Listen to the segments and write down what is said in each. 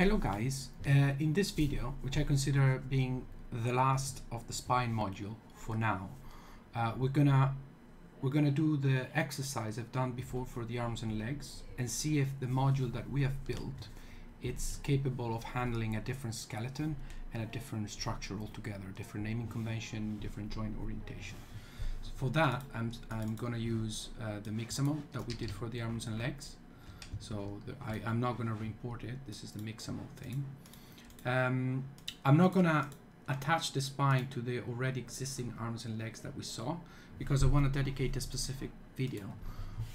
Hello guys, in this video, which I consider being the last of the spine module for now, we're gonna do the exercise I've done before for the arms and legs and see if the module that we have built, it's capable of handling a different skeleton and a different structure altogether, different naming convention, different joint orientation. So for that, I'm gonna use the Mixamo that we did for the arms and legs. So I'm not going to re-import it. This is the Mixamo thing. I'm not going to attach the spine to the already existing arms and legs that we saw, because I want to dedicate a specific video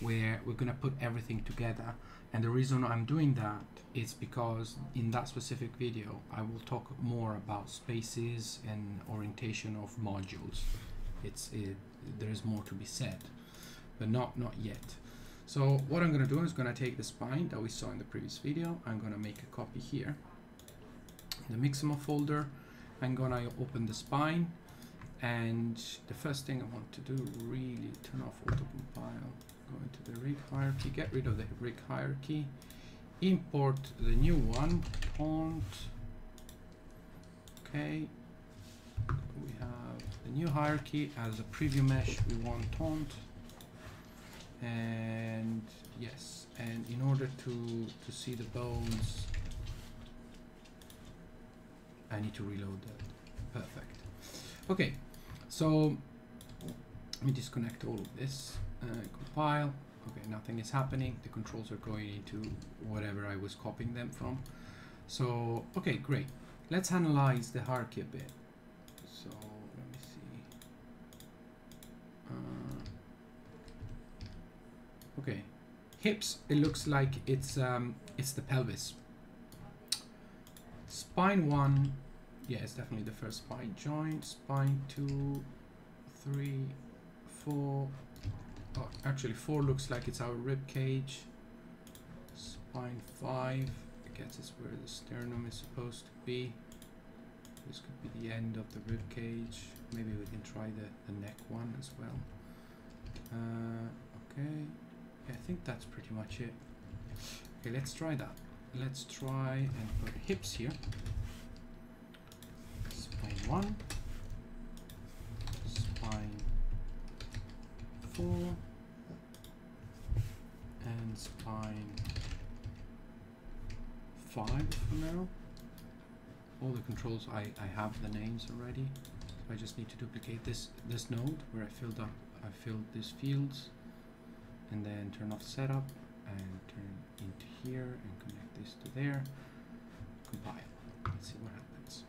where we're going to put everything together. And the reason I'm doing that is because in that specific video, I will talk more about spaces and orientation of modules. There is more to be said, but not yet. So what I'm going to do is going to take the spine that we saw in the previous video. I'm going to make a copy here in the Mixamo folder. I'm going to open the spine, and the first thing I want to do, really turn off autocompile, go into the rig hierarchy, get rid of the rig hierarchy, import the new one, pont. Okay, we have the new hierarchy. As a preview mesh, we want taunt. And yes, and in order to see the bones, I need to reload that. Perfect. Okay, so let me disconnect all of this, compile. Okay, nothing is happening. The controls are going into whatever I was copying them from. So, okay, great. Let's analyze the hierarchy a bit. So let me see. Okay, hips, it looks like it's the pelvis. Spine 1, yeah, it's definitely the first spine joint. Spine 2, 3, 4. Oh, actually 4 looks like it's our rib cage. Spine 5, I guess it's where the sternum is supposed to be. This could be the end of the rib cage. Maybe we can try the neck one as well. Okay. I think that's pretty much it. Okay, let's try that. Let's try and put hips here. Spine 1, spine 4, and spine 5 for now. All the controls, I have the names already. So I just need to duplicate this node where I filled these fields. And then turn off setup and turn into here and connect this to there. Compile. Let's see what happens.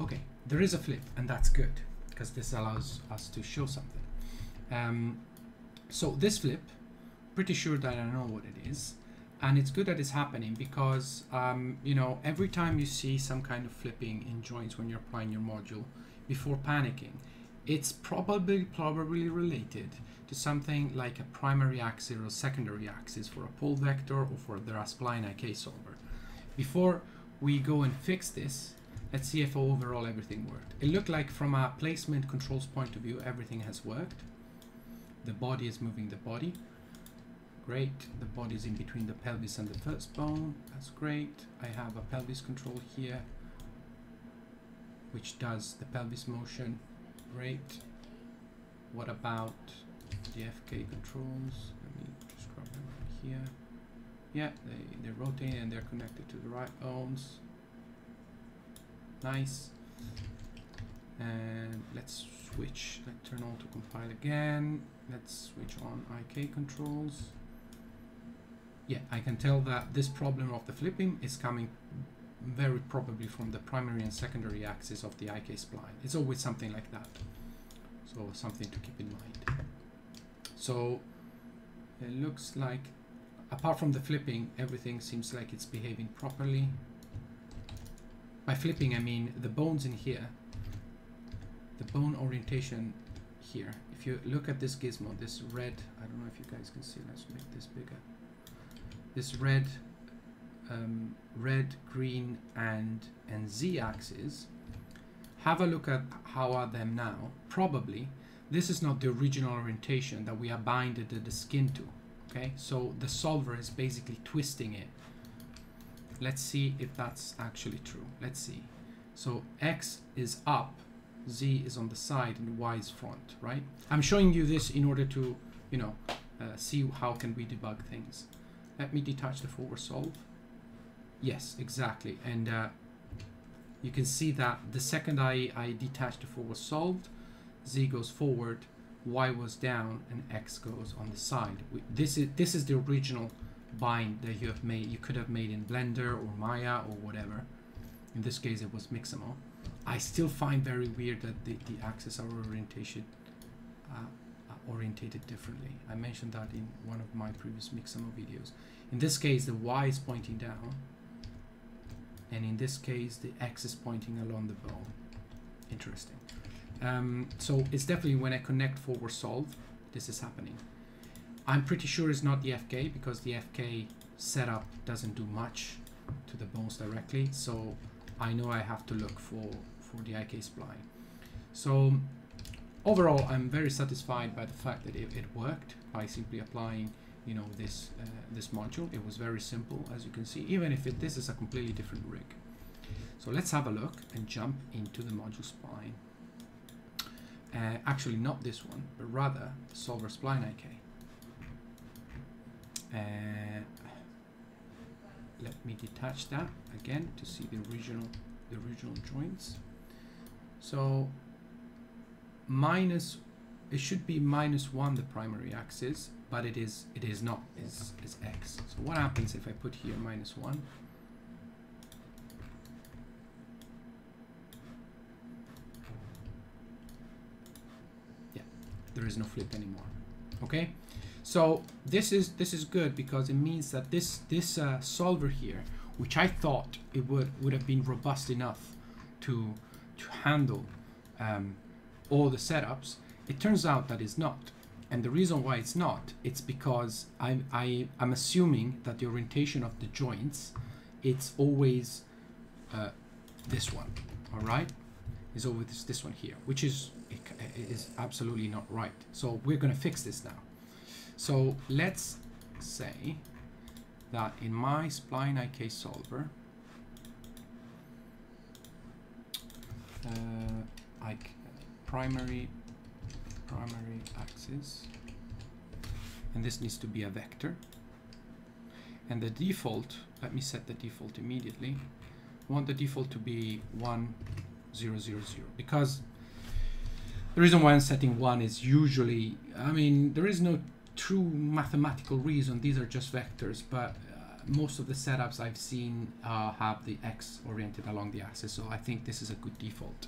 Okay, there is a flip, and that's good because this allows us to show something. So this flip, pretty sure that I know what it is, and it's good that it's happening because you know, every time you see some kind of flipping in joints when you're applying your module, before panicking, it's probably related to something like a primary axis or secondary axis for a pole vector or for the spline IK solver. Before we go and fix this, let's see if overall everything worked. It looked like from a placement controls point of view, everything has worked. The body is moving the body. Great. The body is in between the pelvis and the first bone. That's great. I have a pelvis control here, which does the pelvis motion. Great. What about the FK controls? Let me just grab them right here. Yeah, they're rotating and they're connected to the right bones. Nice. And let's switch. Let's turn auto compile again. Let's switch on IK controls. Yeah, I can tell that this problem of the flipping is coming very probably from the primary and secondary axis of the IK spline. It's always something like that. So something to keep in mind. So it looks like, apart from the flipping, everything seems like it's behaving properly. By flipping, I mean the bones in here, the bone orientation here. If you look at this gizmo, this red, I don't know if you guys can see, let's make this bigger. This red, green, and Z axes. Have a look at how are them now. Probably this is not the original orientation that we are binded the skin to. Okay, so the solver is basically twisting it Let's see if that's actually true. Let's see. So X is up, Z is on the side, and Y is front, right? I'm showing you this in order to, you know, see how can we debug things. Let me detach the forward solve. Yes, exactly. And you can see that the second I detached the forward solve, Z goes forward, Y was down, and X goes on the side. This is the original bind that you have made. You could have made in Blender or Maya or whatever. In this case, it was Mixamo. I still find very weird that the axes are orientated differently. I mentioned that in one of my previous Mixamo videos. In this case, the Y is pointing down, and in this case, the X is pointing along the bow. Interesting. So it's definitely when I connect forward solve, this is happening. I'm pretty sure it's not the FK, because the FK setup doesn't do much to the bones directly. So I know I have to look for the IK spline. So overall, I'm very satisfied by the fact that it worked by simply applying, you know, this module. It was very simple, as you can see, even if this is a completely different rig. So let's have a look and jump into the module spline. Actually, not this one, but rather the solver spline IK. Let me detach that again to see the original joints. So it should be -1 the primary axis, but it is not. It's X. So what happens if I put here -1? Yeah, there is no flip anymore. Okay. So this is good, because it means that this solver here, which I thought it would have been robust enough to handle all the setups, it turns out that it's not. And the reason why it's not, it's because I'm assuming that the orientation of the joints, it's always this one, all right? It's always this one here, which is absolutely not right. So we're gonna fix this now. So let's say that in my spline IK solver, primary axis, and this needs to be a vector. And the default, let me set the default immediately. I want the default to be 1, 0, 0, 0, because the reason why I'm setting 1 is usually, I mean, there is no true mathematical reason, these are just vectors, but most of the setups I've seen have the X oriented along the axis, so I think this is a good default.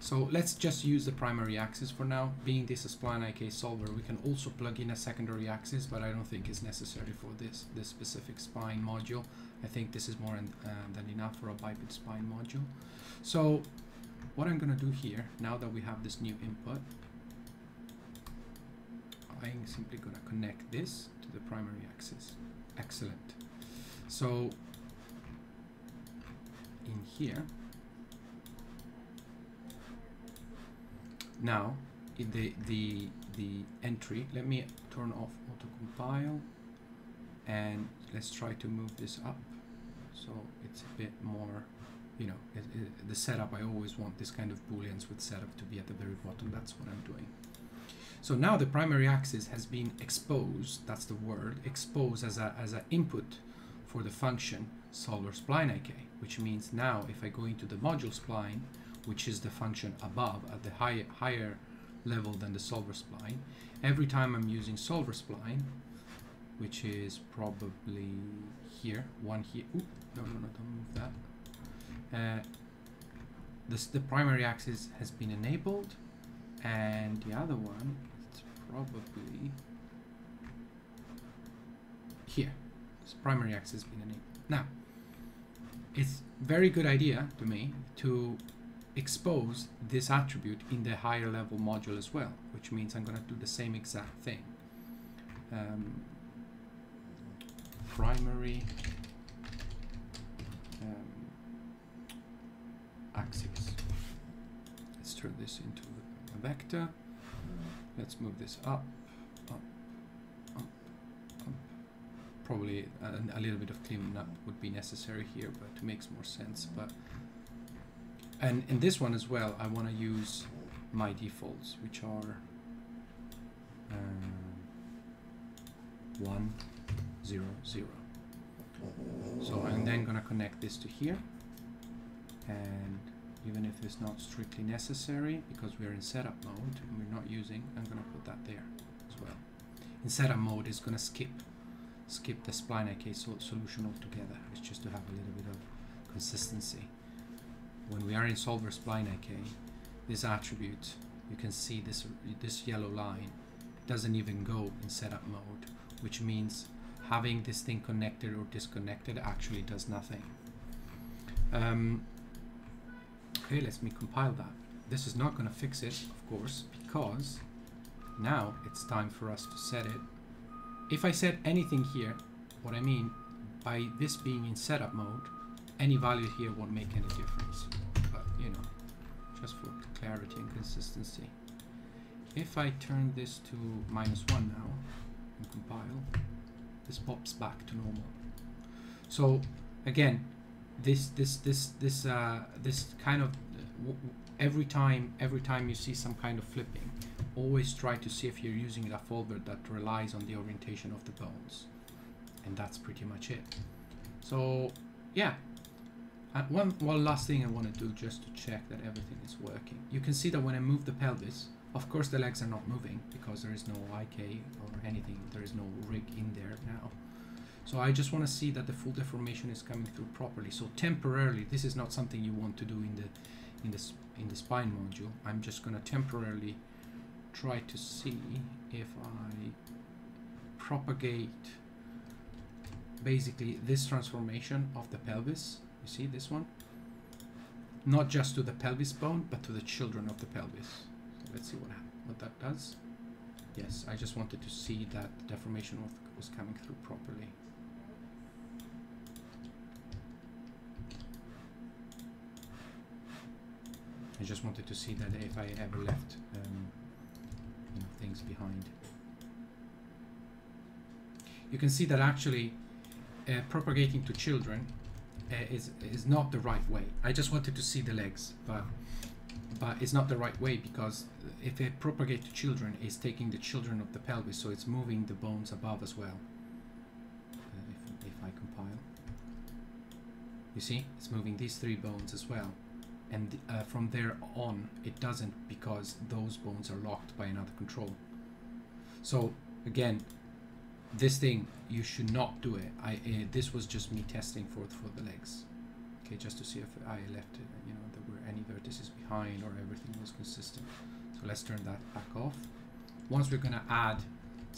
So let's just use the primary axis for now. Being this a spline IK solver, we can also plug in a secondary axis, but I don't think it's necessary for this specific spine module. I think this is more than enough for a biped spine module. So what I'm going to do here, now that we have this new input, I'm simply going to connect this to the primary axis. Excellent. So in here, now in the entry, let me turn off auto compile, and let's try to move this up so it's a bit more, you know, the setup. I always want this kind of booleans with setup to be at the very bottom. That's what I'm doing. So now the primary axis has been exposed, that's the word, exposed as an input for the function solver spline IK, which means now if I go into the module spline, which is the function above at the higher level than the solver spline, every time I'm using solver spline, which is probably here, one here, oop, no, don't move that. The primary axis has been enabled, and the other one, it's probably here. This primary axis has been enabled. Now, it's very good idea to me to expose this attribute in the higher level module as well, which means I'm going to do the same exact thing. Primary axis. Let's turn this into a vector. Let's move this up, up, up, up, probably a little bit of cleaning up would be necessary here, but it makes more sense. But and in this one as well, I want to use my defaults, which are 1, 0, 0. So I'm then going to connect this to here, and even if it's not strictly necessary because we're in setup mode and we're not using, I'm going to put that there as well. In setup mode, it's going to skip the spline IK solution altogether. It's just to have a little bit of consistency. When we are in solver spline IK, this attribute, you can see this yellow line doesn't even go in setup mode, which means having this thing connected or disconnected actually does nothing. Okay, let me compile that. This is not going to fix it, of course, because now it's time for us to set it. If I set anything here, what I mean by this being in setup mode, any value here won't make any difference. But you know, just for clarity and consistency. If I turn this to -1 now and compile, this pops back to normal. So again, this kind of every time you see some kind of flipping, always try to see if you're using a folder that relies on the orientation of the bones, and that's pretty much it. So yeah, one last thing I want to do just to check that everything is working. You can see that when I move the pelvis, of course the legs are not moving because there is no IK or anything, there is no rig in there now. So I just want to see that the full deformation is coming through properly. So temporarily, this is not something you want to do in the spine module. I'm just going to temporarily try to see if I propagate basically this transformation of the pelvis. You see this one? Not just to the pelvis bone, but to the children of the pelvis. So let's see what that does. Yes, I just wanted to see that the deformation was coming through properly. I just wanted to see that if I ever left you know, things behind. You can see that actually propagating to children is not the right way. I just wanted to see the legs, but it's not the right way, because if it propagates to children, it's taking the children of the pelvis, so it's moving the bones above as well. If I compile, you see, it's moving these three bones as well. And from there on, it doesn't, because those bones are locked by another control. So again, this thing, you should not do it. This was just me testing for the legs. Okay, just to see if I left it, you know, there were any vertices behind or everything was consistent. So let's turn that back off. Once we're going to add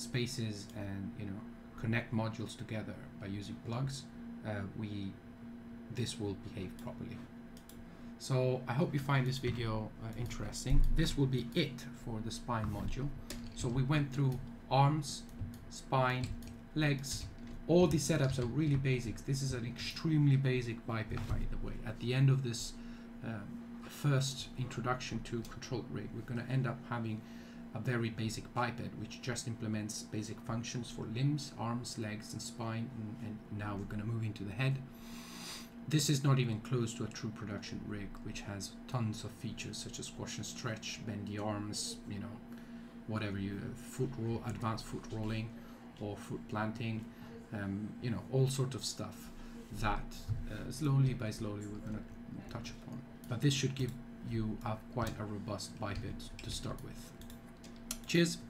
spaces and, you know, connect modules together by using plugs, this will behave properly. So I hope you find this video interesting. This will be it for the spine module. So we went through arms, spine, legs. All these setups are really basics. This is an extremely basic biped, by the way. At the end of this first introduction to control rig, we're going to end up having a very basic biped, which just implements basic functions for limbs, arms, legs, and spine. And now we're going to move into the head. This is not even close to a true production rig, which has tons of features such as squash and stretch, bendy arms, you know, whatever you foot roll, advanced foot rolling or foot planting, you know, all sorts of stuff that slowly by slowly we're going to touch upon. But this should give you quite a robust biped to start with. Cheers.